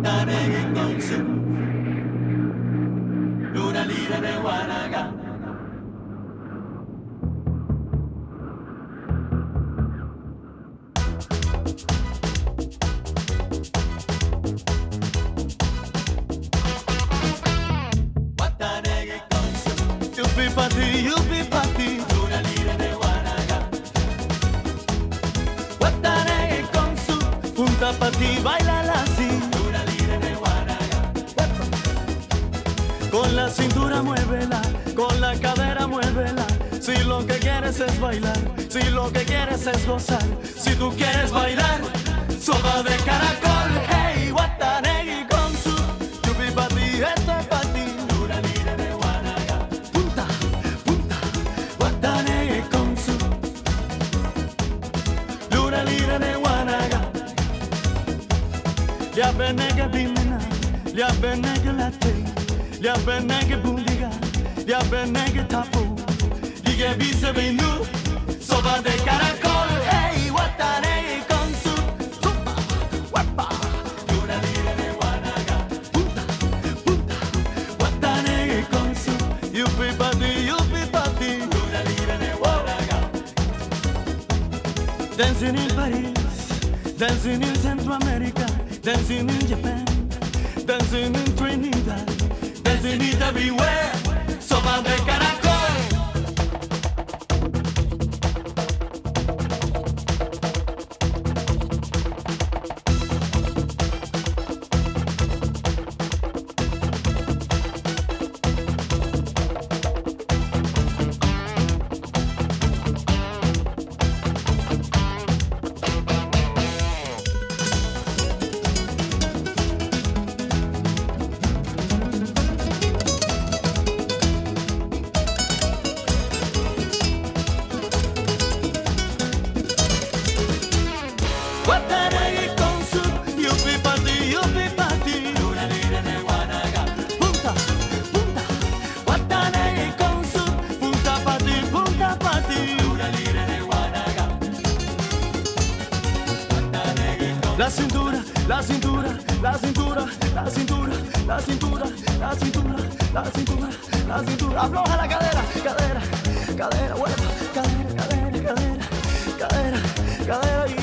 Cantaré con su una lira de guaraga. Guataré con su yupi pati, una lira de guaraga. Guataré con su punta pati, bailala así. Con la cintura muévela, con la cadera muévela. Si lo que quieres es bailar, si lo que quieres es gozar, si tú quieres bailar, sopa de caracol. Hey, guataregui con su yupi pa' ti, esto es pa' ti. Una lira de guaraga. Punta, punta, guataregui con su una lira de guaraga. Ya venega bimena, ya venega latte. Ya benenge bundiga, ya benenge tapo, diga bise benu, sopa de caracol. Hey, guataré con su sopa, guapa, una lira de guaraga. Punta, punta, guataré con su yupi pati, una lira de guaraga. Dancing in Paris, dancing in Central America, dancing in Japan, dancing in Trinidad. Dancing it everywhere, sopa de caracol. La cintura, la cintura, la cintura, la cintura, la cintura, la cintura, la cintura, la cintura. Afloja la cadera, cadera, cadera, vuelva, cadera, cadera, cadera, cadera, cadera.